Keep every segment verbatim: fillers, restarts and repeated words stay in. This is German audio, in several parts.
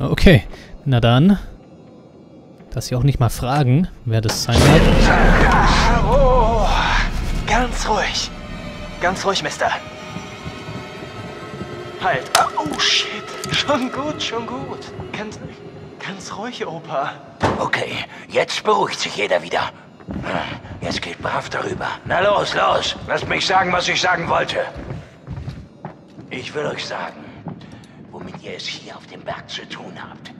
Okay, na dann. Dass sie auch nicht mal fragen, wer das sein wird. Oh, ganz ruhig. Ganz ruhig, Mister. Halt. Oh, shit. Schon gut, schon gut. Ganz, ganz ruhig, Opa. Okay, jetzt beruhigt sich jeder wieder. Jetzt geht brav darüber. Na los, los. Lasst mich sagen, was ich sagen wollte. Ich will euch sagen, womit ihr es hier auf dem Berg zu tun habt.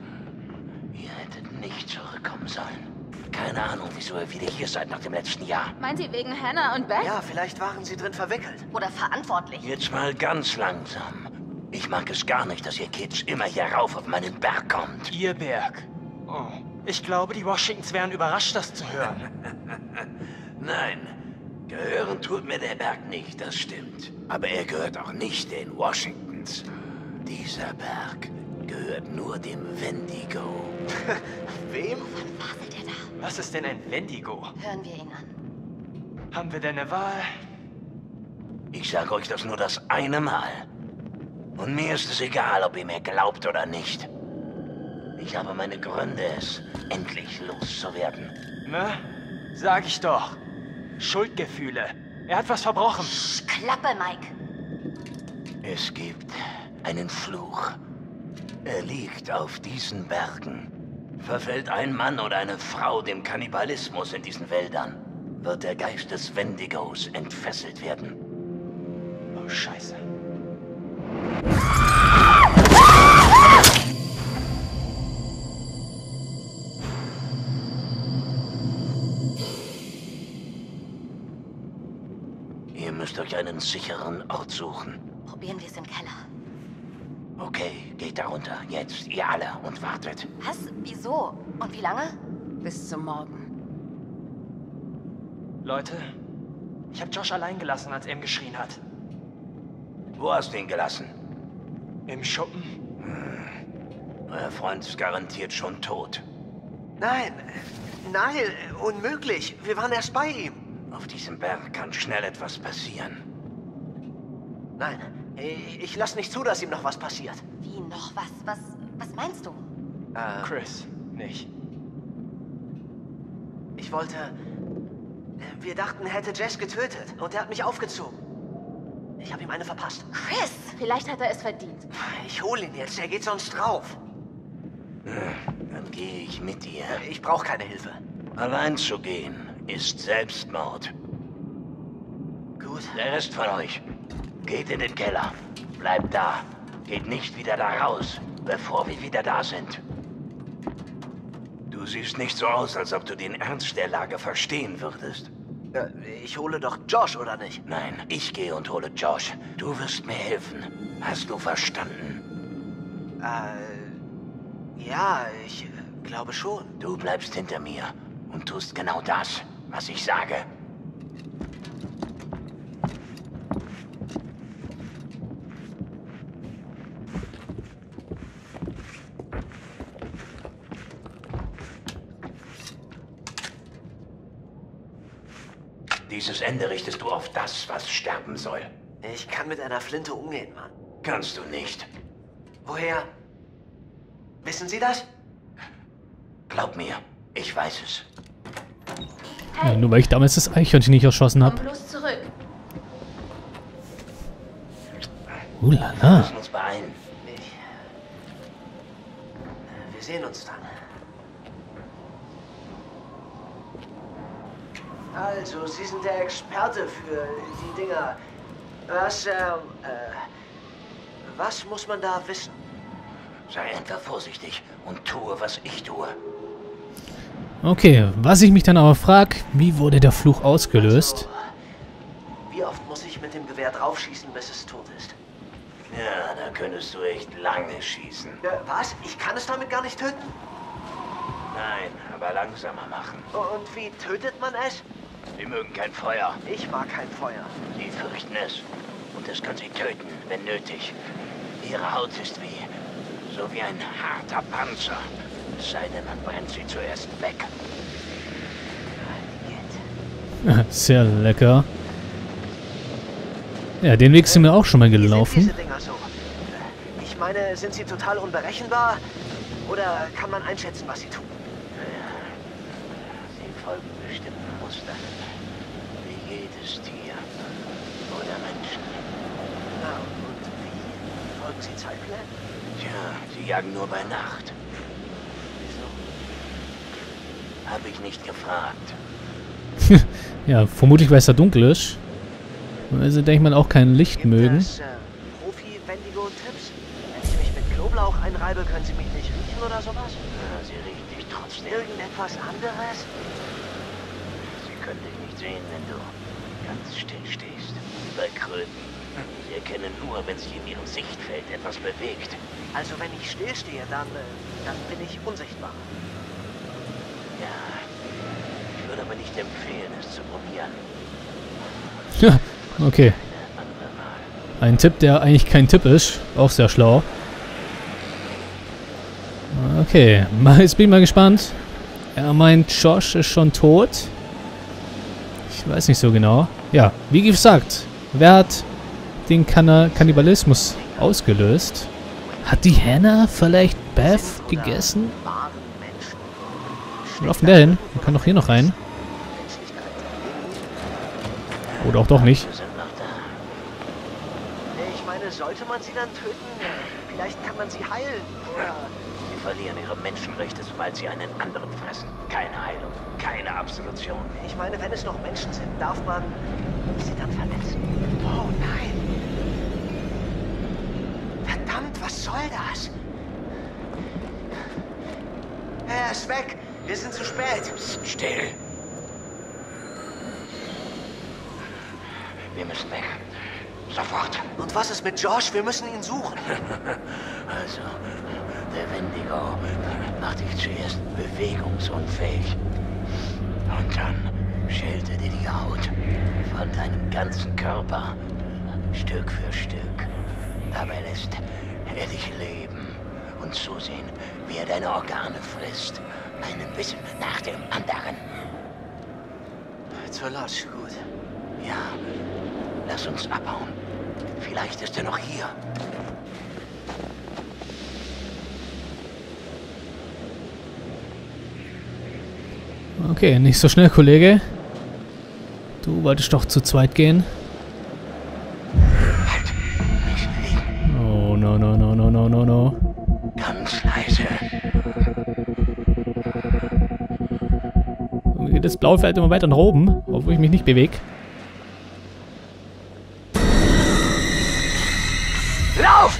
Ihr hättet nicht zurückkommen sollen. Keine Ahnung, wieso ihr wieder hier seid nach dem letzten Jahr. Meint ihr wegen Hannah und Beck? Ja, vielleicht waren sie drin verwickelt. Oder verantwortlich. Jetzt mal ganz langsam. Ich mag es gar nicht, dass ihr Kids immer hier rauf auf meinen Berg kommt. Ihr Berg? Oh, ich glaube, die Washingtons wären überrascht, das zu hören. Nein, gehören tut mir der Berg nicht, das stimmt. Aber er gehört auch nicht den Washingtons. Dieser Berg gehört nur dem Wendigo. Wem? Wann fabelt er da? Was ist denn ein Wendigo? Hören wir ihn an. Haben wir denn eine Wahl? Ich sage euch das nur das eine Mal. Und mir ist es egal, ob ihr mir glaubt oder nicht. Ich habe meine Gründe, es endlich loszuwerden. Ne? Sag ich doch. Schuldgefühle. Er hat was verbrochen. Sch, Klappe, Mike. Es gibt einen Fluch. Er liegt auf diesen Bergen. Verfällt ein Mann oder eine Frau dem Kannibalismus in diesen Wäldern, wird der Geist des Wendigos entfesselt werden. Oh, Scheiße. Ihr müsst euch einen sicheren Ort suchen. Probieren wir es im Keller. Okay, geht da runter. Jetzt, ihr alle, und wartet. Was? Wieso? Und wie lange? Bis zum Morgen. Leute, ich habe Josh allein gelassen, als er ihm geschrien hat. Wo hast du ihn gelassen? Im Schuppen. Hm. Euer Freund ist garantiert schon tot. Nein, nein, unmöglich. Wir waren erst bei ihm. Auf diesem Berg kann schnell etwas passieren. Nein, ich lasse nicht zu, dass ihm noch was passiert. Wie noch was? Was, was meinst du? Äh, Chris, nicht. Ich wollte... Wir dachten, er hätte Jess getötet und er hat mich aufgezogen. Ich habe ihm eine verpasst. Chris! Vielleicht hat er es verdient. Ich hole ihn jetzt, er geht sonst drauf. Dann gehe ich mit dir. Ich brauche keine Hilfe. Allein zu gehen ist Selbstmord. Gut. Der Rest von euch. Geht in den Keller. Bleibt da. Geht nicht wieder da raus, bevor wir wieder da sind. Du siehst nicht so aus, als ob du den Ernst der Lage verstehen würdest. Äh, ich hole doch Josh, oder nicht? Nein, ich gehe und hole Josh. Du wirst mir helfen. Hast du verstanden? Äh, ja, ich glaube schon. Du bleibst hinter mir und tust genau das, was ich sage. Dieses Ende richtest du auf das, was sterben soll. Ich kann mit einer Flinte umgehen, Mann. Kannst du nicht. Woher? Wissen Sie das? Glaub mir, ich weiß es. Hey. Ja, nur weil ich damals das Eichhörnchen nicht erschossen habe. Bloß zurück. Uh, la, la. Wir müssen uns beeilen. Ich, wir sehen uns dann. Also, Sie sind der Experte für die Dinger. Was, äh, was muss man da wissen? Sei einfach vorsichtig und tue, was ich tue. Okay, was ich mich dann aber frage, wie wurde der Fluch ausgelöst? Also, wie oft muss ich mit dem Gewehr draufschießen, bis es tot ist? Ja, da könntest du echt lange schießen. Ja, was? Ich kann es damit gar nicht töten? Nein, aber langsamer machen. Und wie tötet man es? Sie mögen kein Feuer. Ich mag kein Feuer. Sie fürchten es. Und es kann sie töten, wenn nötig. Ihre Haut ist wie... so wie ein harter Panzer. Es sei denn, man brennt sie zuerst weg. Sehr lecker. Ja, den Weg sind wir auch schon mal gelaufen. Ich meine, meine, sind sie total unberechenbar? Oder kann man einschätzen, was sie tun? Sie folgen bestimmten Mustern. Wie jedes Tier. Oder Menschen. Na, und wie? Folgen sie Zeitplänen? Tja, sie jagen nur bei Nacht. Wieso? Hab ich nicht gefragt. Ja, vermutlich, weil es da dunkel ist. Und weil sie, denke ich mal, auch kein Licht Gibt mögen. Das, äh, Profi-Wendigo-Tipps? Wenn ich mich mit Knoblauch einreibe, können sie mich nicht riechen oder sowas? Ja, sie riechen dich trotzdem. Irgendetwas anderes? Sie können dich nicht sehen, wenn du ganz still stehst. Bei Kröten. Sie erkennen nur, wenn sich in ihrem Sichtfeld etwas bewegt. Also wenn ich still stehe, dann, äh, dann bin ich unsichtbar. Ja, ich würde aber nicht empfehlen, es zu probieren. Ja, okay. Ein Tipp, der eigentlich kein Tipp ist. Auch sehr schlau. Okay, jetzt bin ich mal gespannt. Er meint, Josh ist schon tot. Ich weiß nicht so genau. Ja, wie gesagt, wer hat den Kann- Kannibalismus ausgelöst? Hat die Hannah vielleicht Beth gegessen? Wir laufen da hin. Man kann doch hier noch rein. Oder auch doch nicht. Ich meine, sollte man sie dann töten? Vielleicht kann man sie heilen. Oder sie verlieren ihre Menschenrechte, sobald sie einen anderen fressen. Keine Heilung, keine Absolution. Ich meine, wenn es noch Menschen sind, darf man sie dann verletzen. Oh nein! Verdammt, was soll das? Er ist weg! Wir sind zu spät! Psst, still! Wir müssen weg. Sofort. Und was ist mit Josh? Wir müssen ihn suchen. Also, der Wendigo macht dich zuerst bewegungsunfähig. Und dann schält er dir die Haut von deinem ganzen Körper. Stück für Stück. Dabei lässt er dich leben und zusehen, wie er deine Organe frisst. Einen Bissen nach dem anderen. Zur Lodge, gut. Ja. Lass uns abhauen. Vielleicht ist er noch hier. Okay, nicht so schnell, Kollege. Du wolltest doch zu zweit gehen. Halt! Nicht liegen! Oh, no, no, no, no, no, no, no. Ganz leise. Das Blaue fällt immer weiter nach oben, obwohl ich mich nicht bewege. Lauf!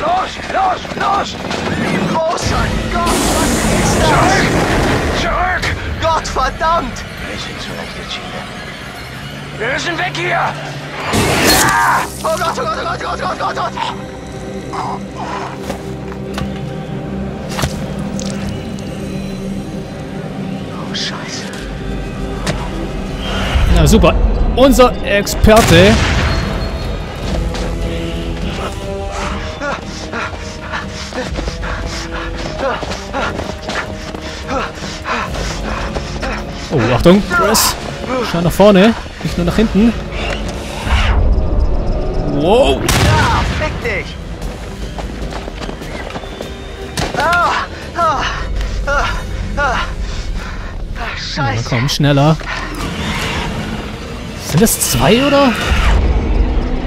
Los, los, los! Wie groß sein! Gott, was ist das? Zurück! Zurück! Gott verdammt! Wir sind zu leicht entschieden. Wir müssen weg hier! Ja! Oh Gott, oh Gott, oh Gott, oh Gott, oh Gott, oh Gott! Oh Scheiße! Na super! Unser Experte! Oh, Achtung, Chris. Schau nach vorne, nicht nur nach hinten. Wow. Ah, fick dich. Ah, ah, ah, ah. Scheiße. Na, komm, schneller. Sind das zwei, oder?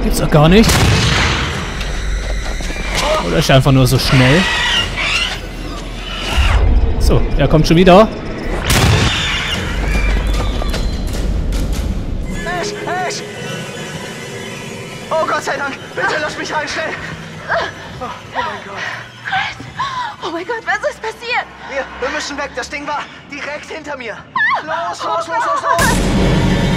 Gibt's doch gar nicht. Oder ist er einfach nur so schnell? So, er kommt schon wieder. Oh Gott sei Dank! Bitte lass mich rein, schnell! Oh, oh mein Gott! Chris! Oh mein Gott, was ist passiert? Wir, wir müssen weg, das Ding war direkt hinter mir! Los, los, los, los, los!